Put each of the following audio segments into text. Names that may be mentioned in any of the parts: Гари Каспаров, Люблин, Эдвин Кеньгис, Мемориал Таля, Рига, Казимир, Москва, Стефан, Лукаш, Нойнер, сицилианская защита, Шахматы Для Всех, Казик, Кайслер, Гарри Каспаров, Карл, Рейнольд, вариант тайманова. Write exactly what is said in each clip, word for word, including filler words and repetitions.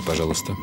Контакты, пожалуйста.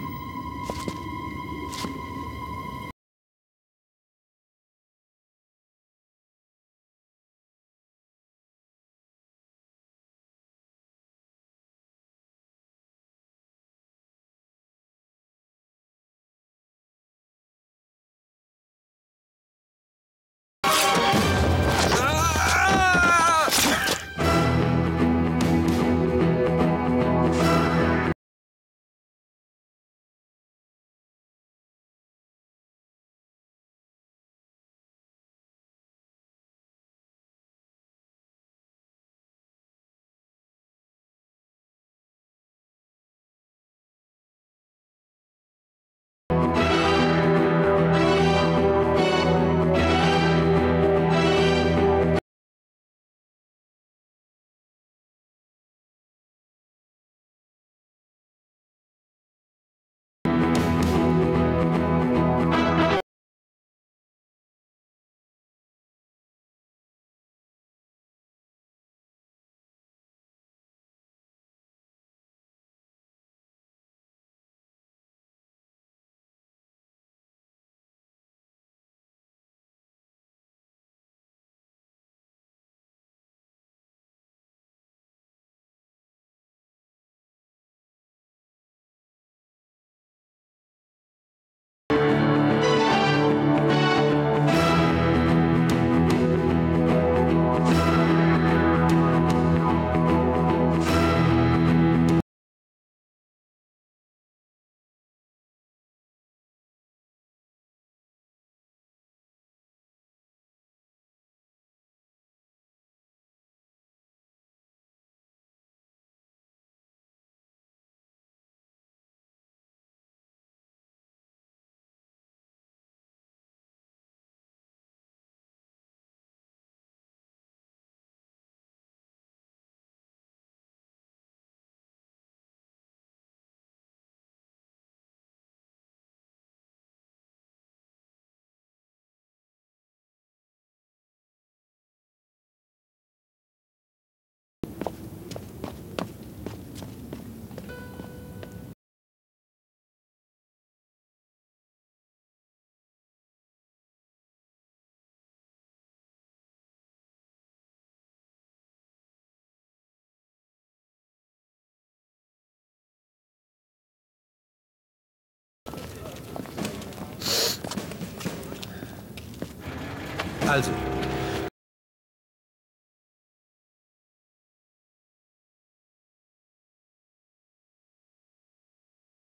Also.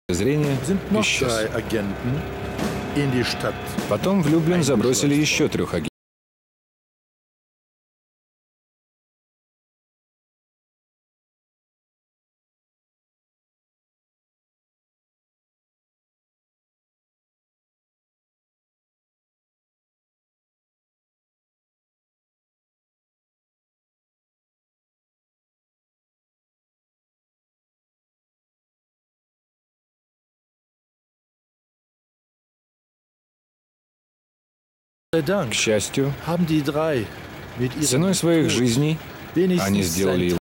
Зрение исчез. Потом в Люблин забросили еще трех агентов. К счастью, ценой своих жизней они сделали его.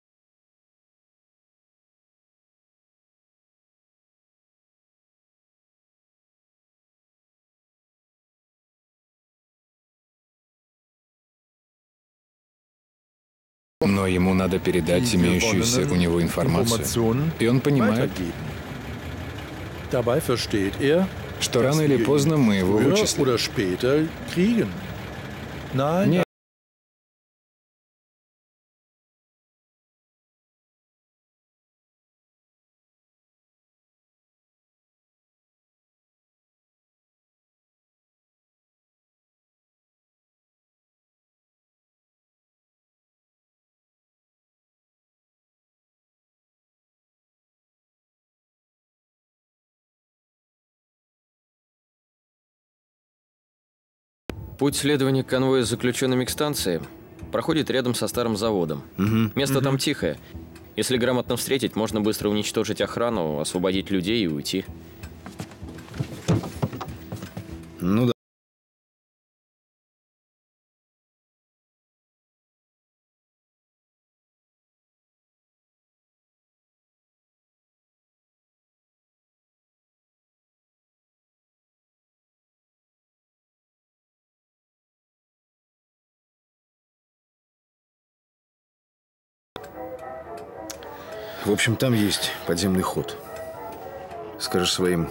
Но ему надо передать имеющуюся у него информацию, и он понимает, что рано или поздно мы его вычислим. Нет. Путь следования конвоя с заключенными к станции проходит рядом со старым заводом. Угу. Место угу. там тихое. Если грамотно встретить, можно быстро уничтожить охрану, освободить людей и уйти. Ну да. В общем, там есть подземный ход. Скажешь своим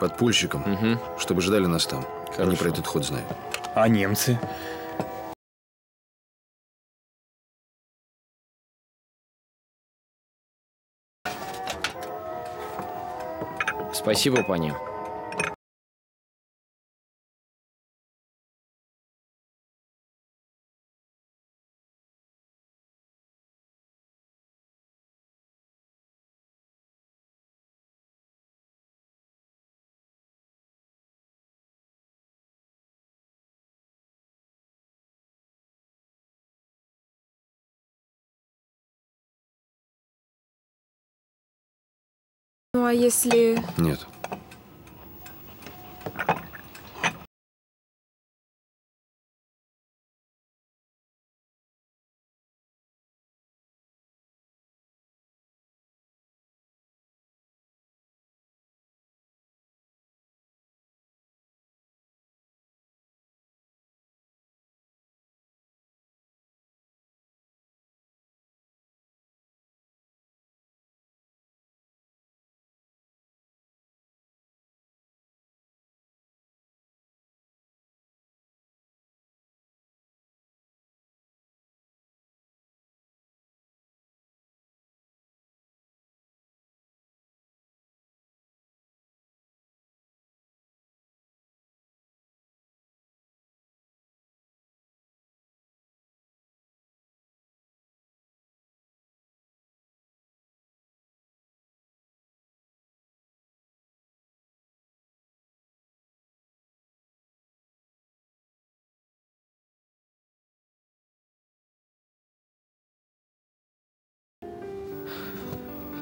подпольщикам, угу. чтобы ждали нас там. Хорошо. Они про этот ход знают. А немцы? Спасибо, пани. Ну, а если... Нет.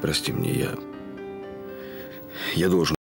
Прости мне, я... Я должен...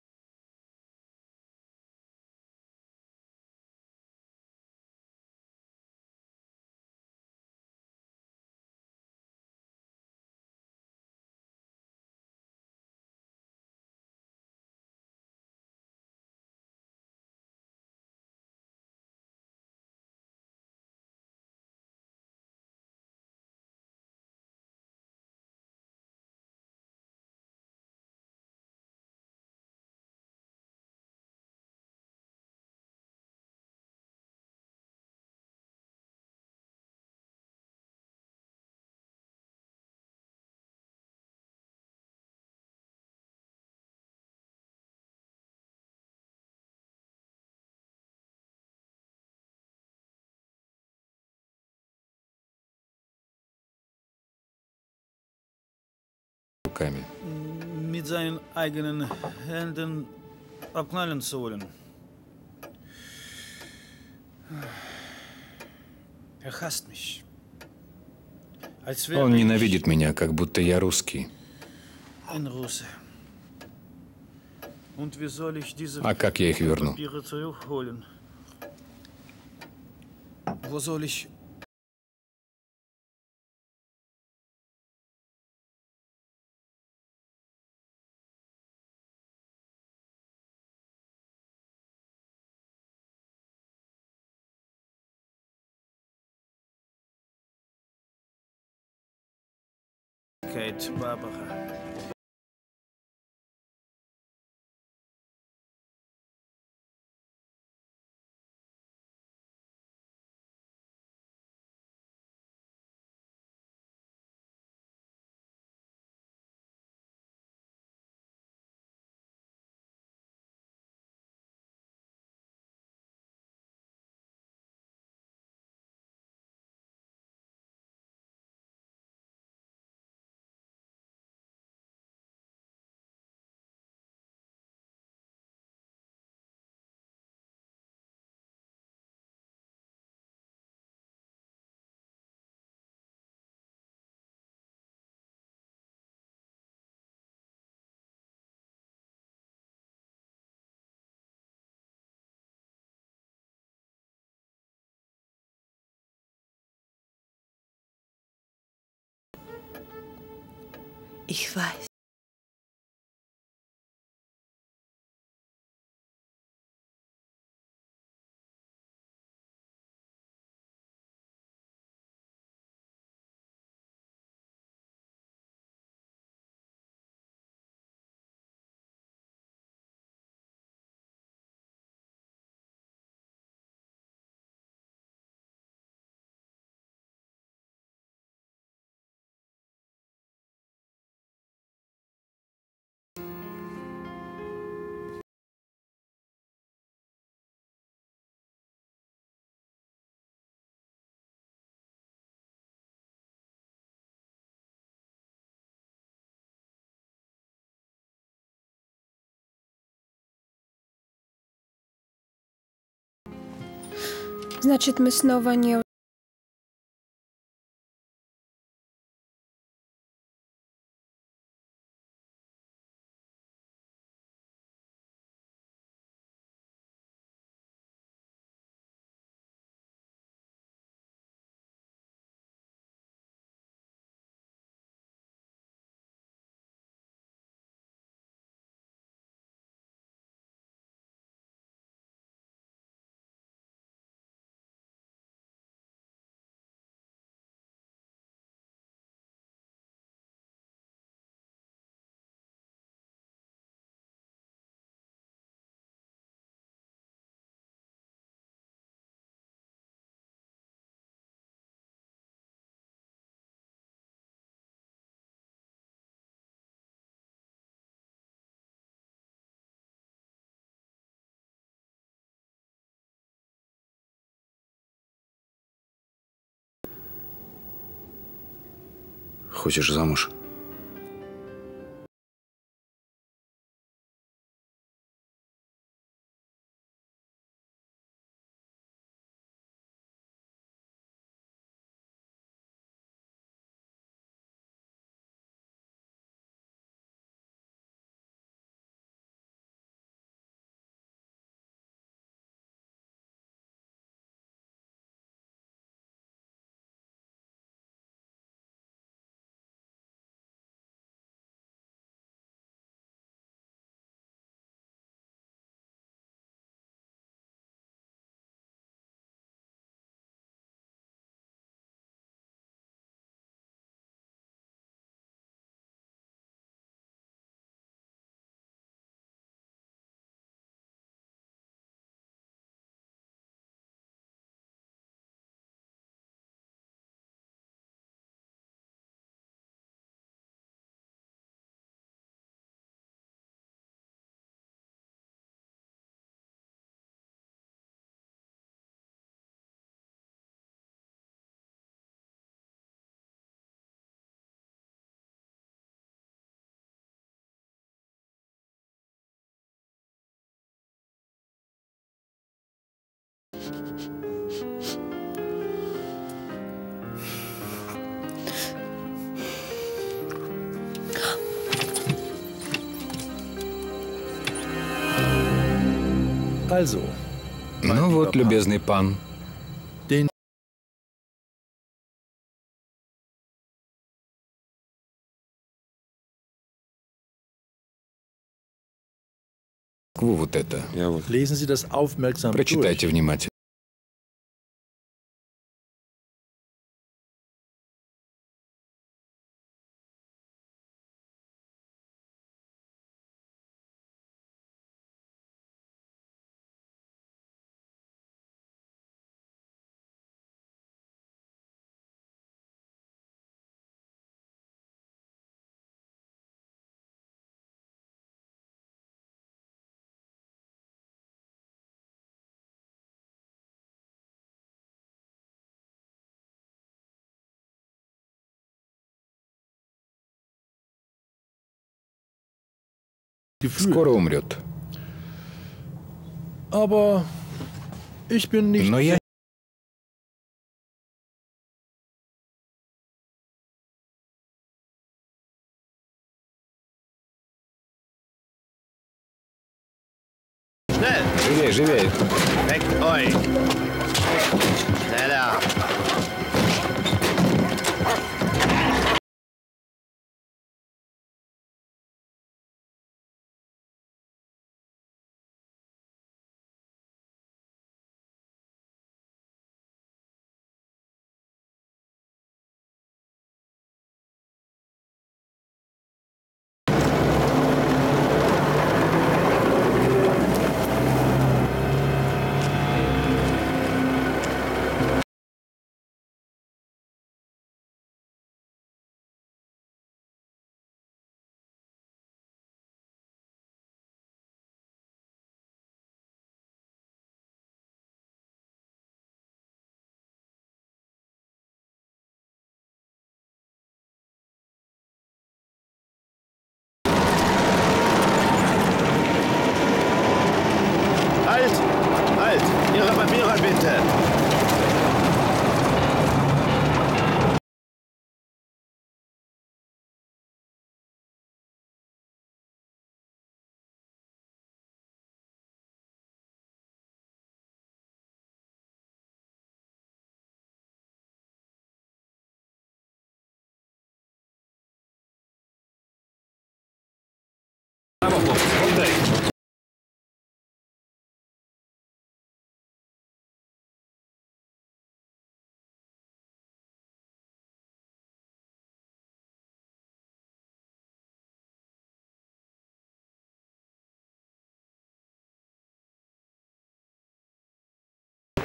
Mit seinen eigenen Händen abknallen zu wollen. Er hasst mich. Он ненавидит меня, как будто я русский. А как я их верну? Barbara. Ich weiß. Значит, мы снова не... Хочешь замуж? Ну вот, любезный пан. Вот это. Прочитайте внимательно. Скоро умрет. Но я... Живей, живей.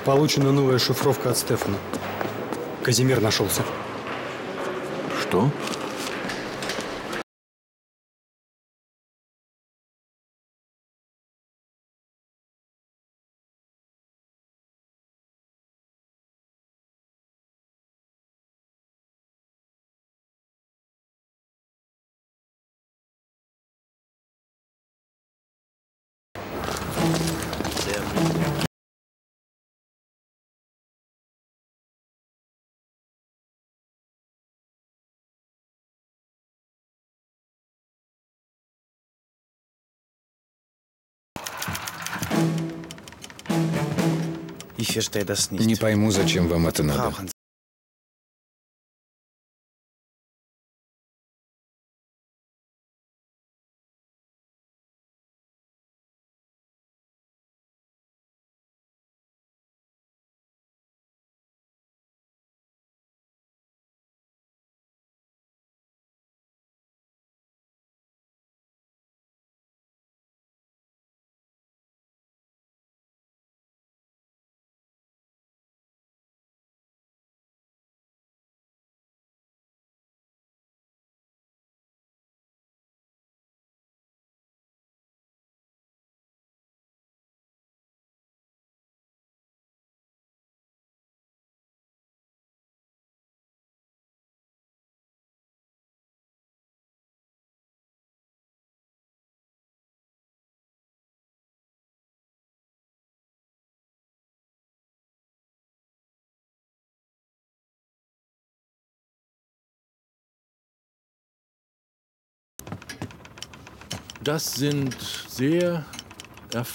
Получена новая шифровка от Стефана. Казимир нашелся. Что? Не пойму, зачем вам это надо.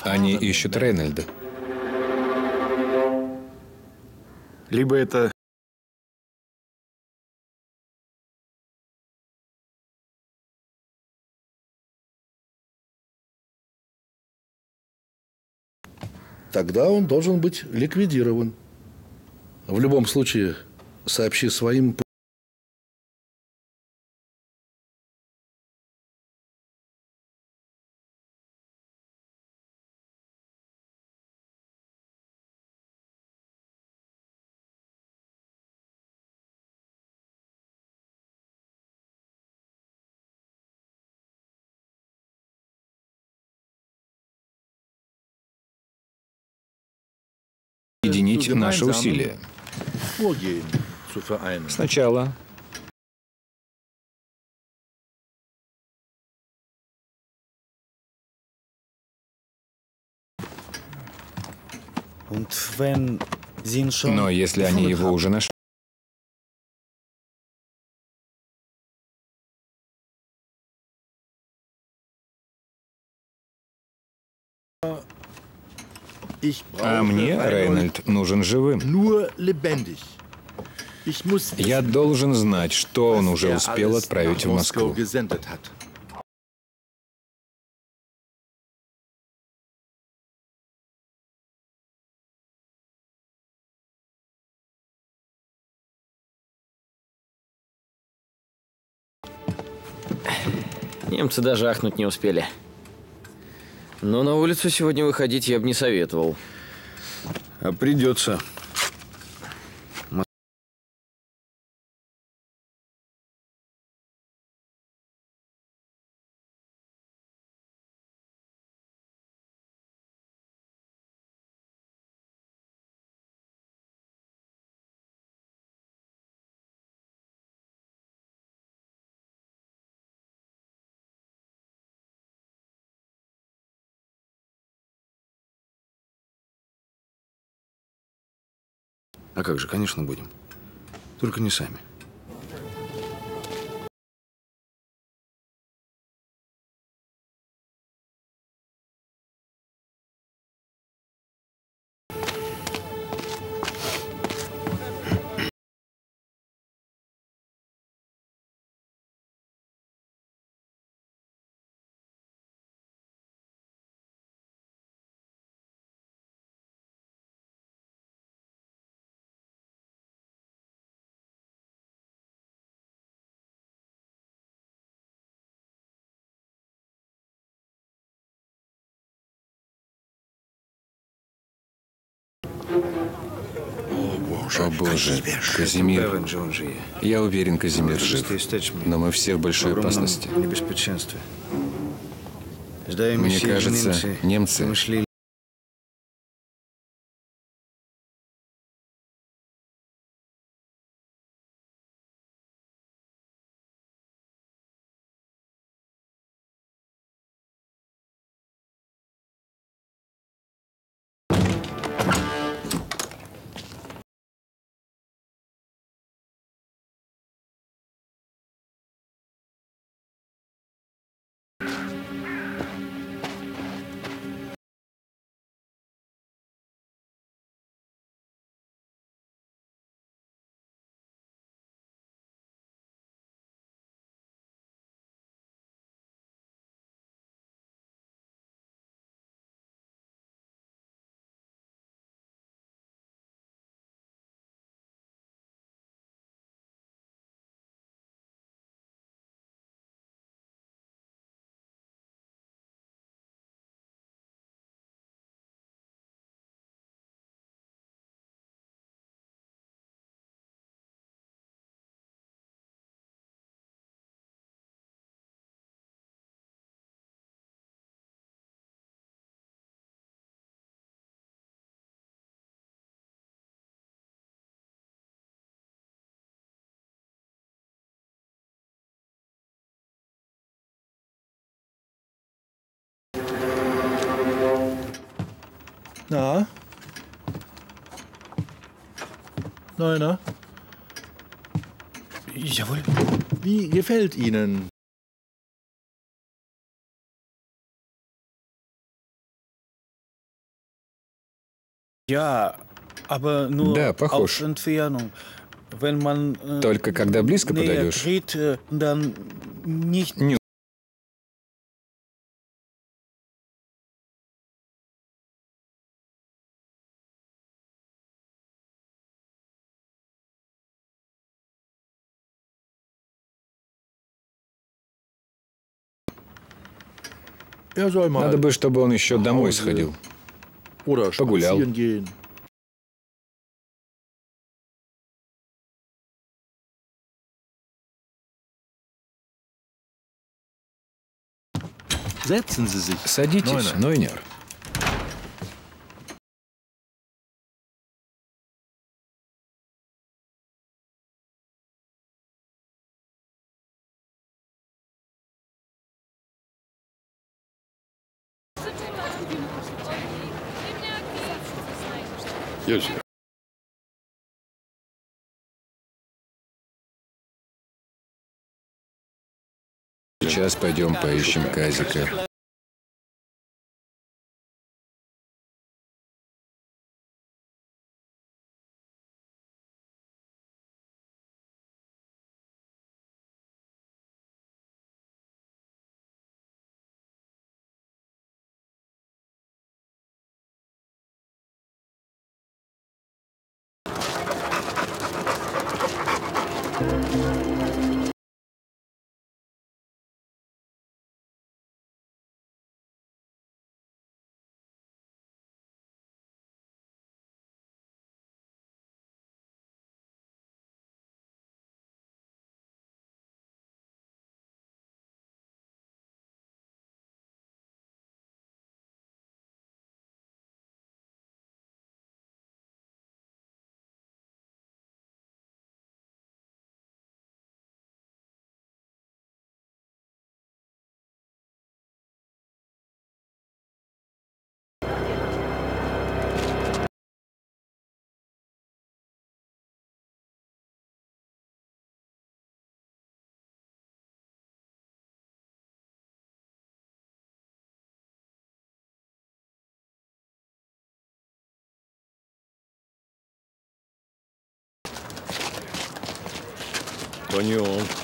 Они ищут Рейнольда. Либо это... Тогда он должен быть ликвидирован. В любом случае, сообщи своим... Объединить наши усилия. Сначала но если они его уже нашли. А мне Рейнольд нужен живым. Я должен знать, что он уже успел отправить в Москву. Немцы даже ахнуть не успели. Но на улицу сегодня выходить я бы не советовал. А придется. А как же, конечно, будем. Только не сами. Thank you. О боже, Казимир. Я уверен, Казимир жив. Но мы все в большой опасности. Мне кажется, немцы... Na? Neuner? Jawohl. Wie gefällt Ihnen? Ja, aber nur да, auf Entfernung. Wenn man äh, Только когда близко подойдешь, äh, dann nicht... Не Надо бы, чтобы он еще домой сходил, погулял. Садитесь, Нойнер. Сейчас пойдем поищем Казика.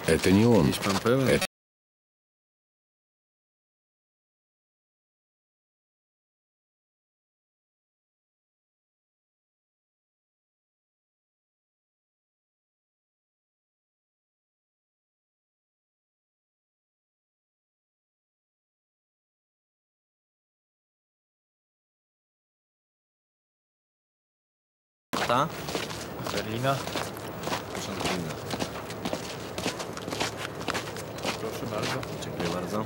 Это не он. Это... Berliner. Proszę Berliner. Proszę bardzo. Dziękuję bardzo.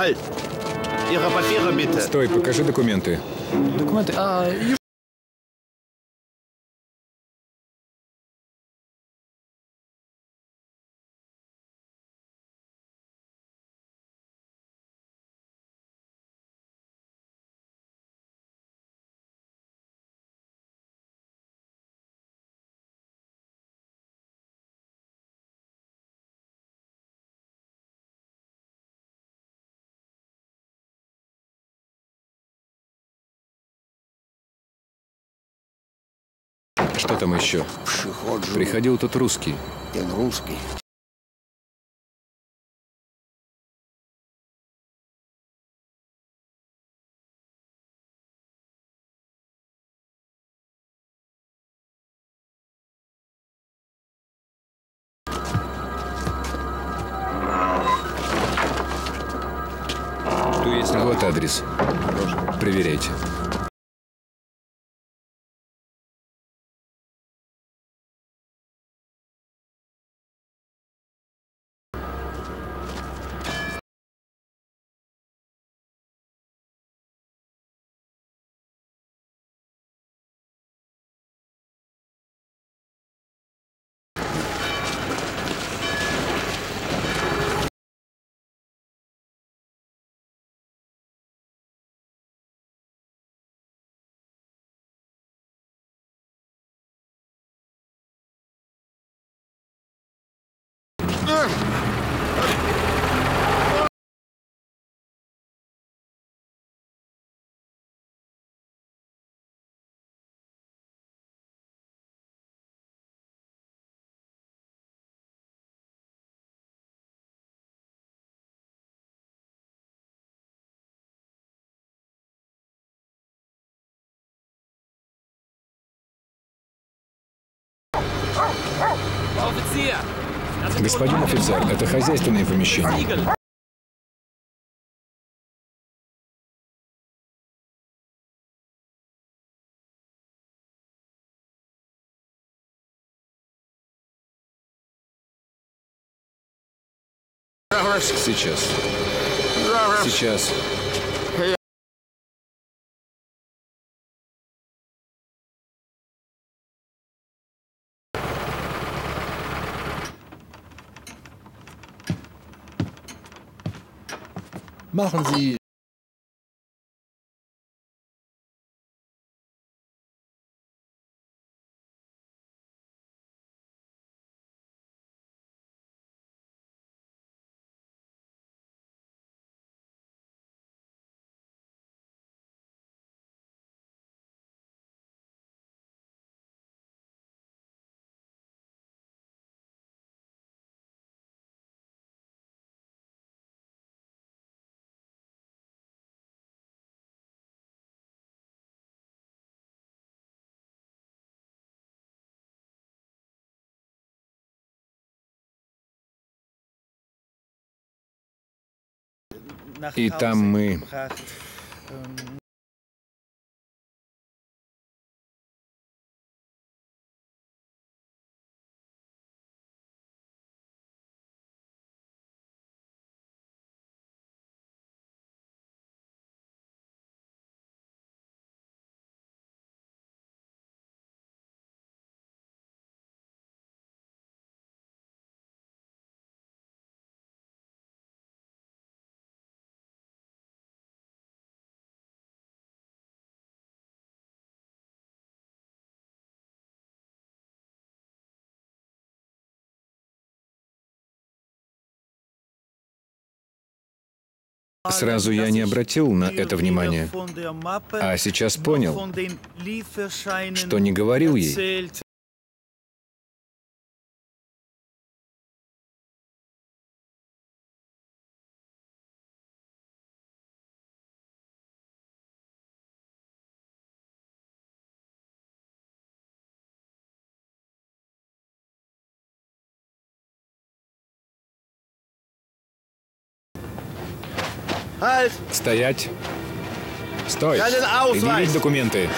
Halt! Ihre Papiere bitte! Стой, покажи документы. Документы? А, что там еще? Приходил тут русский. Русский. Вот адрес. Проверяйте. Господин офицер, это хозяйственное помещение. Сейчас. Сейчас. Machen Sie... И там мы... Сразу я не обратил на это внимания, а сейчас понял, что не говорил ей. Стоять! Стой! Предъявить документы!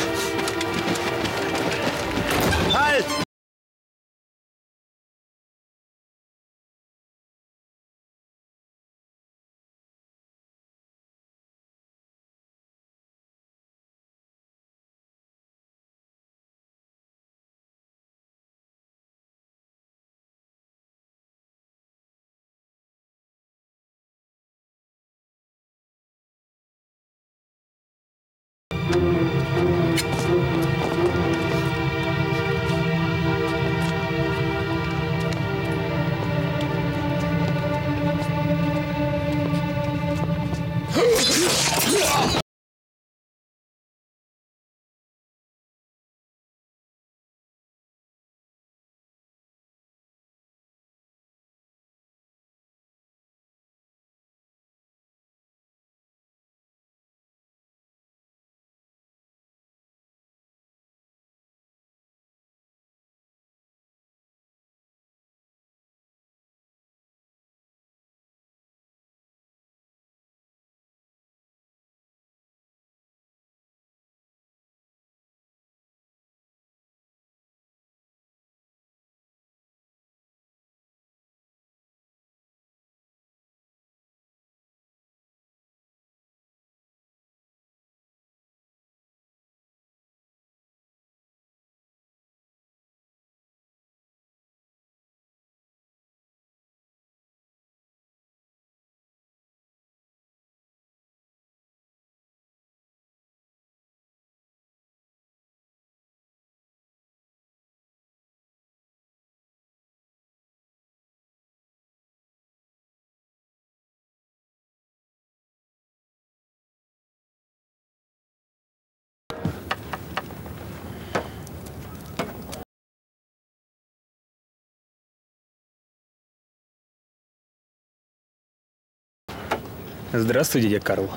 Здравствуй, дядя Карл.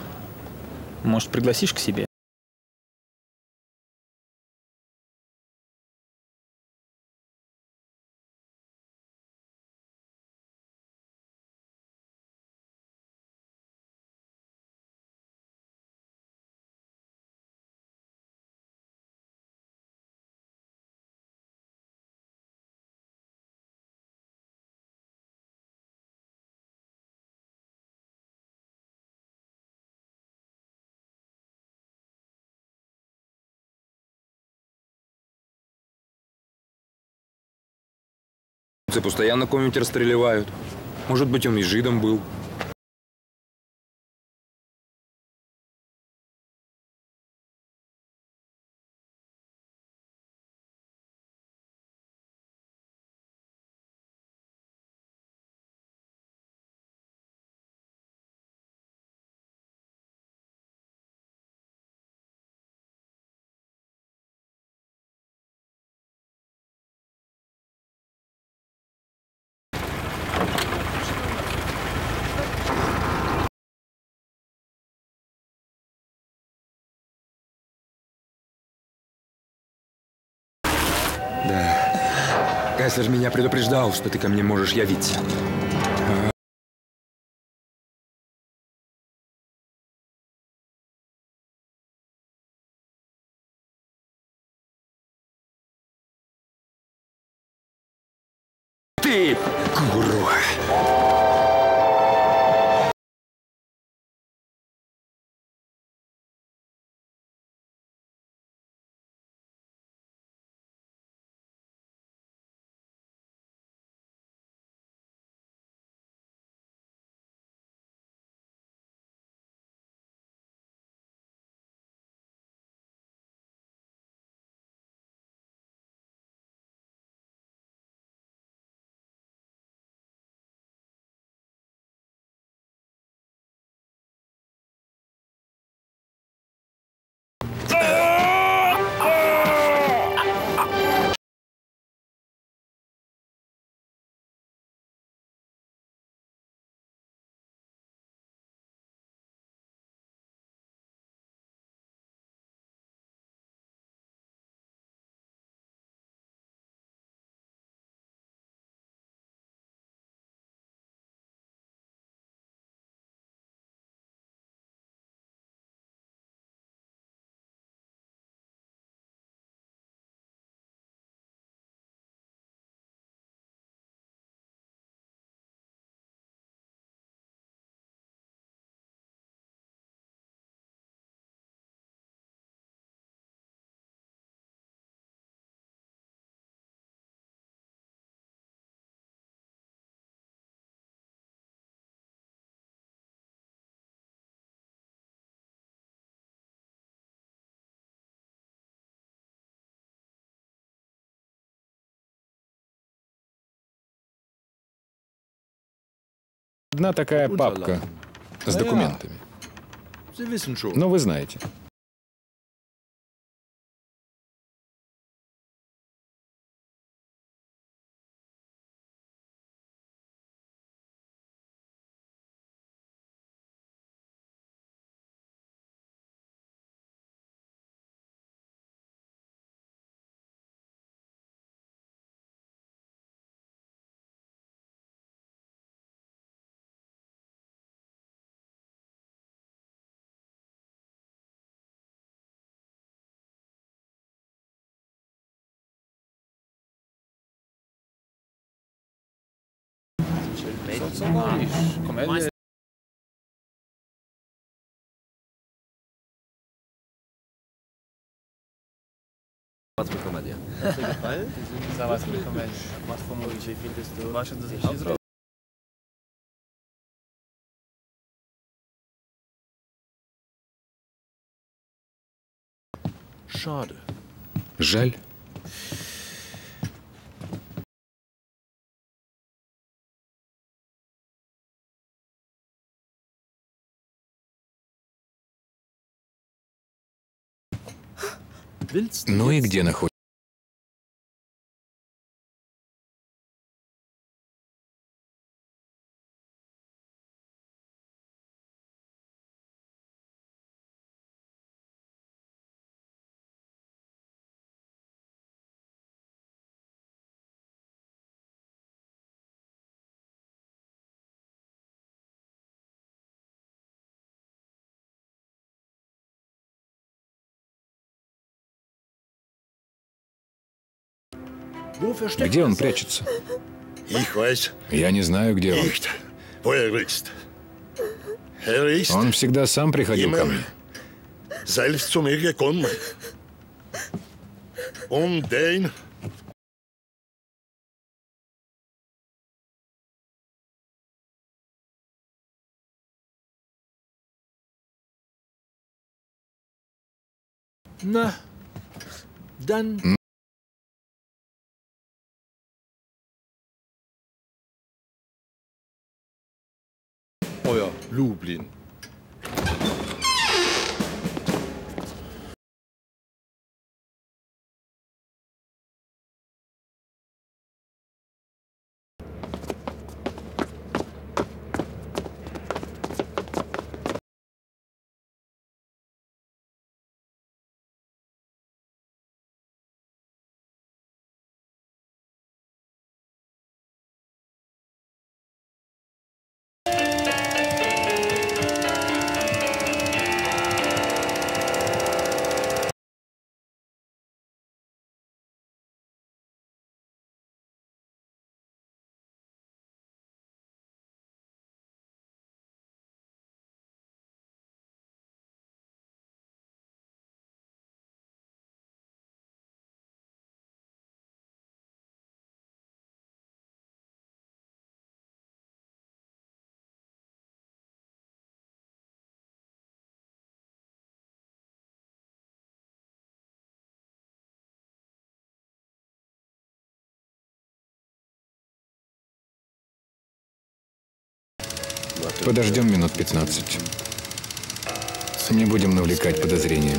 Может, пригласишь к себе? Постоянно кого-нибудь расстреливают. Может быть, он и жидом был. Кайслер меня предупреждал, что ты ко мне можешь явиться. Ты, гуру! Одна такая папка с документами. Но вы знаете. Жаль. Ну и где находится? Где он прячется? Я не знаю, где он. Он всегда сам приходил ко мне. На. Дан. Люблин. Подождем минут пятнадцать. Не будем навлекать подозрения.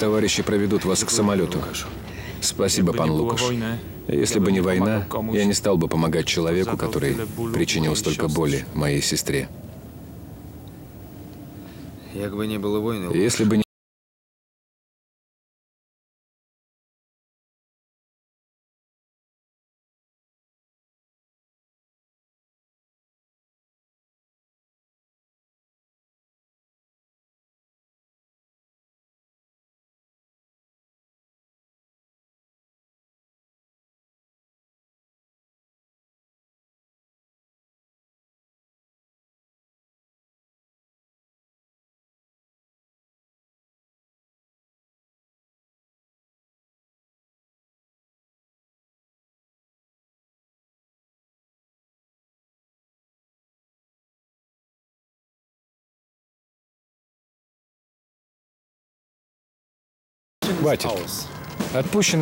Товарищи проведут вас к самолету. Спасибо, пан Лукаш. Если бы не война, я не стал бы помогать человеку, который причинил столько боли моей сестре. Если бы не... Хватит. Отпущен.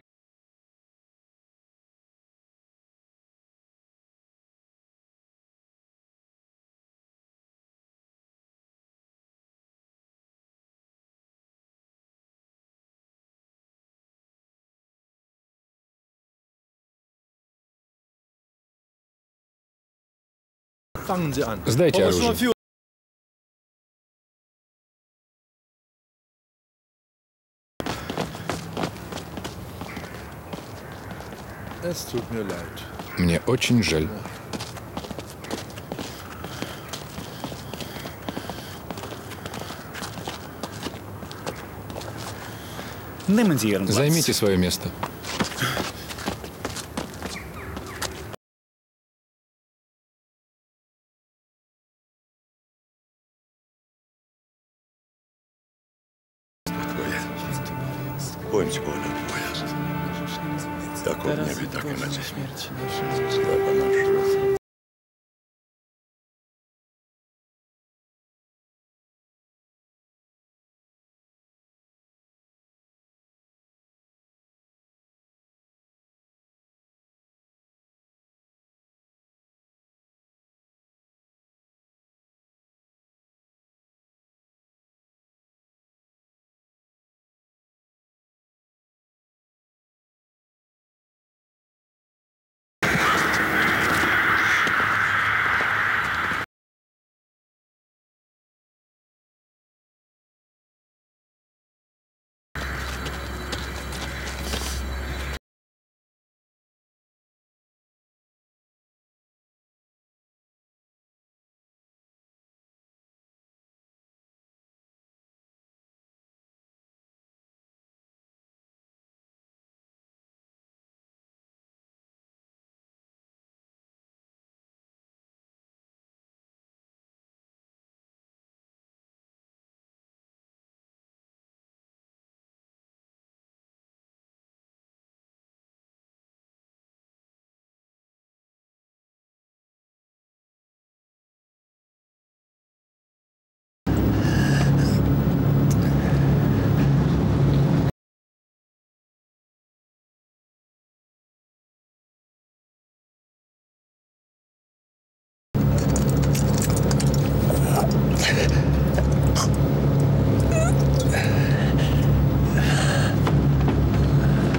Сдайте оружие. Мне очень жаль. Займите свое место.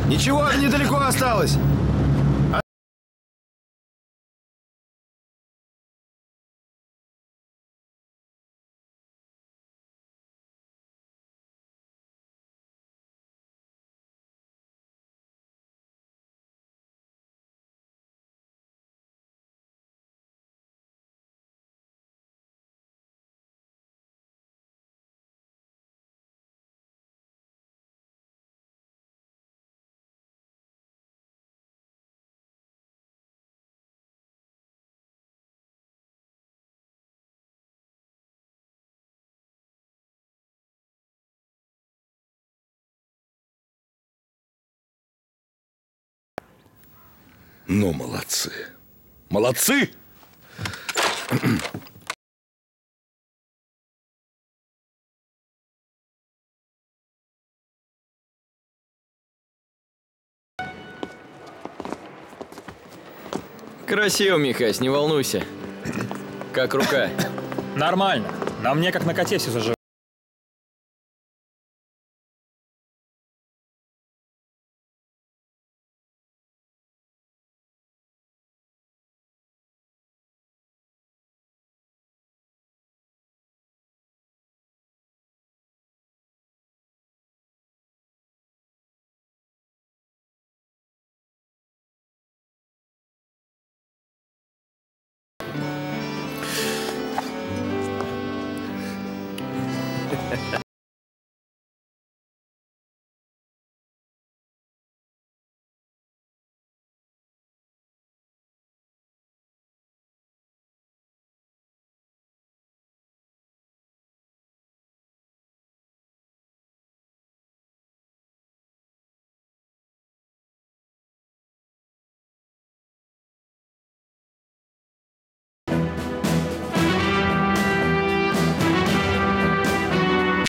Ничего, недалеко осталось. Ну, молодцы. Молодцы! Красиво, Михась, не волнуйся. Как рука? Нормально. На мне как на коте все заживает.